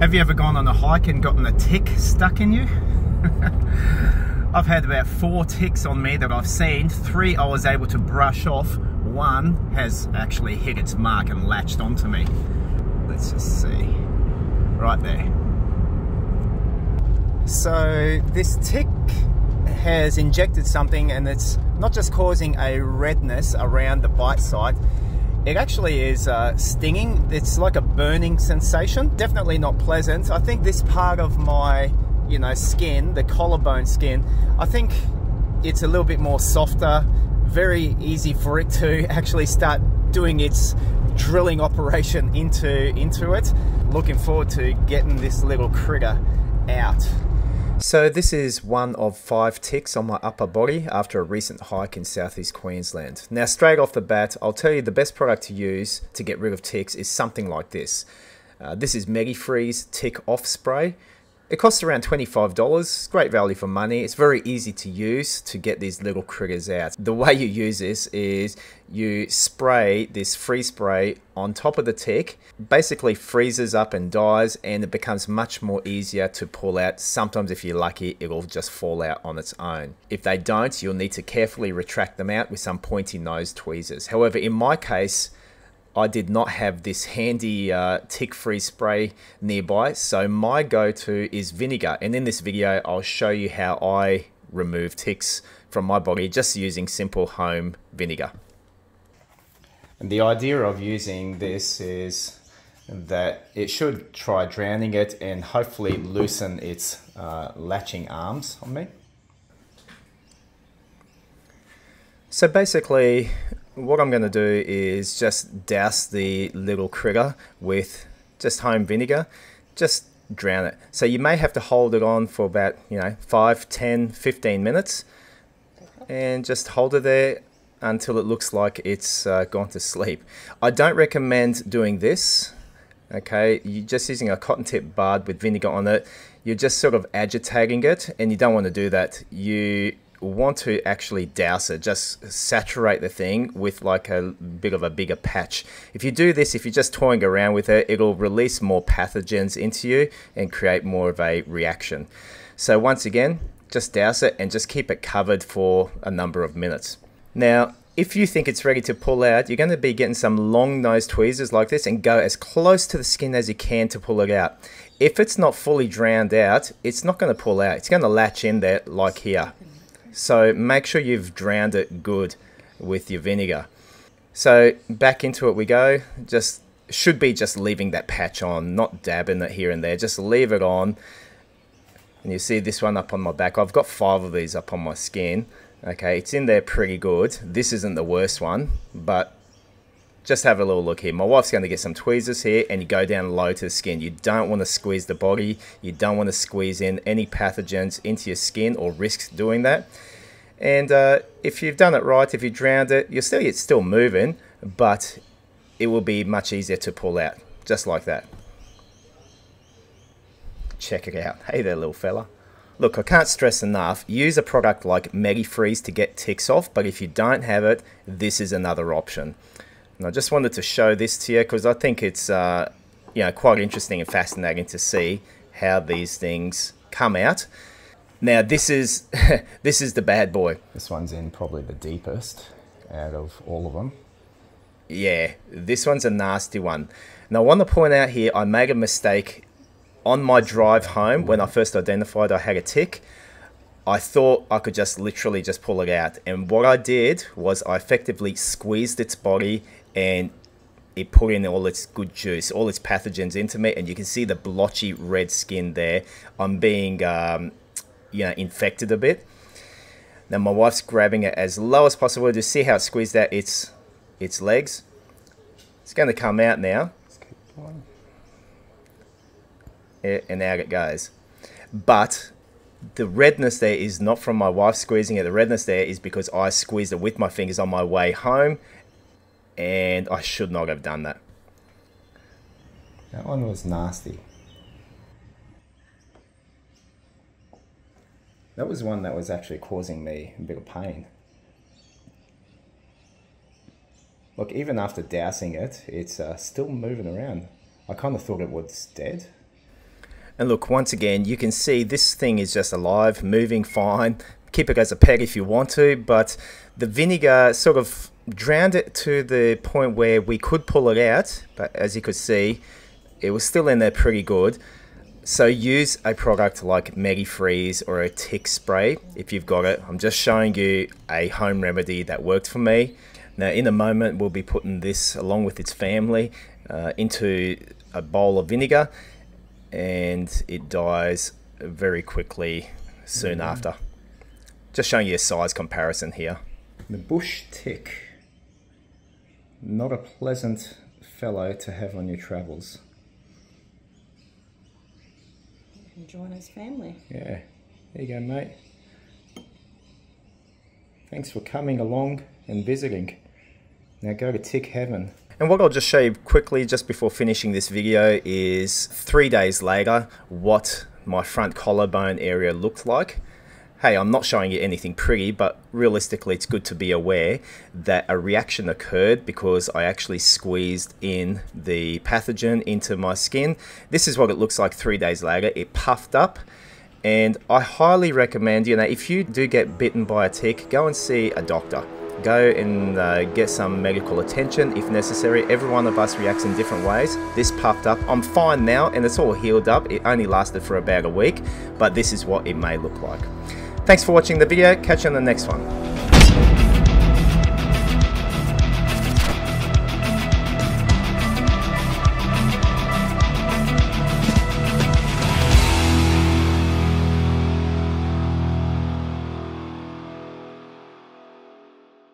Have you ever gone on a hike and gotten a tick stuck in you? I've had about 4 ticks on me that I've seen. 3 I was able to brush off. 1 has actually hit its mark and latched onto me. Let's just see. Right there. So this tick has injected something, and it's not just causing a redness around the bite site, it actually is stinging. It's like a burning sensation. Definitely not pleasant. I think this part of my, you know, skin, the collarbone skin, I think it's a little bit more softer, very easy for it to actually start doing its drilling operation into it. Looking forward to getting this little critter out. So this is one of 5 ticks on my upper body after a recent hike in southeast Queensland. Now straight off the bat, I'll tell you the best product to use to get rid of ticks is something like this. This is Medifreeze Tick Off Spray. It costs around $25, great value for money. It's very easy to use to get these little critters out. The way you use this is you spray this free spray on top of the tick, basically freezes up and dies, and it becomes much more easier to pull out. Sometimes if you're lucky, it'll just fall out on its own. If they don't, you'll need to carefully retract them out with some pointy nose tweezers. However, in my case, I did not have this handy tick-free spray nearby, so my go-to is vinegar. And in this video, I'll show you how I remove ticks from my body just using simple home vinegar. And the idea of using this is that it should try drowning it and hopefully loosen its latching arms on me. So basically, what I'm going to do is just douse the little critter with just home vinegar, just drown it. So you may have to hold it on for about, you know, 5, 10, 15 minutes and just hold it there until it looks like it's gone to sleep. I don't recommend doing this, okay? You're just using a cotton tip bud with vinegar on it. You're just sort of agitating it, and you don't want to do that. You want to actually douse it, just saturate the thing with like a bit of a bigger patch. If you do this, if you're just toying around with it, it'll release more pathogens into you and create more of a reaction. So once again, just douse it and just keep it covered for a number of minutes. Now, if you think it's ready to pull out, you're going to be getting some long nose tweezers like this and go as close to the skin as you can to pull it out. If it's not fully drowned out, it's not going to pull out. It's going to latch in there like here. So make sure you've drowned it good with your vinegar. So back into it we go. Just should be just leaving that patch on, not dabbing it here and there. Just leave it on. And you see this one up on my back. I've got 5 of these up on my skin. Okay, it's in there pretty good. This isn't the worst one, but just have a little look here. My wife's going to get some tweezers here, and you go down low to the skin. You don't want to squeeze the body. You don't want to squeeze in any pathogens into your skin or risk doing that. And if you've done it right, if you drowned it, it's still moving, but it will be much easier to pull out, just like that. Check it out. Hey there, little fella. Look, I can't stress enough, use a product like Medifreeze to get ticks off, but if you don't have it, this is another option. And I just wanted to show this to you because I think it's you know, quite interesting and fascinating to see how these things come out. Now this is this is the bad boy. This one's in probably the deepest out of all of them. Yeah, this one's a nasty one. Now I want to point out here, I made a mistake on my drive home. When I first identified I had a tick, I thought I could just literally just pull it out. And what I did was I effectively squeezed its body and it put in all its good juice, all its pathogens into me. And you can see the blotchy red skin there. I'm being, you know, infected a bit. Now my wife's grabbing it as low as possible to see how it squeezed out its legs. It's going to come out now. Let's keep going. And out it goes. But the redness there is not from my wife squeezing it. The redness there is because I squeezed it with my fingers on my way home, and I should not have done that. That one was nasty. That was one that was actually causing me a bit of pain. Look, even after dousing it, it's still moving around. I kind of thought it was dead. And look, once again, you can see this thing is just alive, moving fine. Keep it as a pet if you want to, but the vinegar sort of drowned it to the point where we could pull it out, but as you could see, it was still in there pretty good. So use a product like Medifreeze or a tick spray if you've got it. I'm just showing you a home remedy that worked for me. Now in a moment we'll be putting this along with its family into a bowl of vinegar, and it dies very quickly soon after. Just showing you a size comparison here. The bush tick, not a pleasant fellow to have on your travels. Join his family. Yeah, there you go, mate. Thanks for coming along and visiting. Now go to tick heaven. And what I'll just show you quickly just before finishing this video is 3 days later what my front collarbone area looked like. Hey, I'm not showing you anything pretty, but realistically it's good to be aware that a reaction occurred because I actually squeezed in the pathogen into my skin. This is what it looks like 3 days later. It puffed up, and I highly recommend, you know, if you do get bitten by a tick, go and see a doctor. Go and get some medical attention if necessary. Every one of us reacts in different ways. This puffed up. I'm fine now and it's all healed up. It only lasted for about a week, but this is what it may look like. Thanks for watching the video. Catch you on the next one.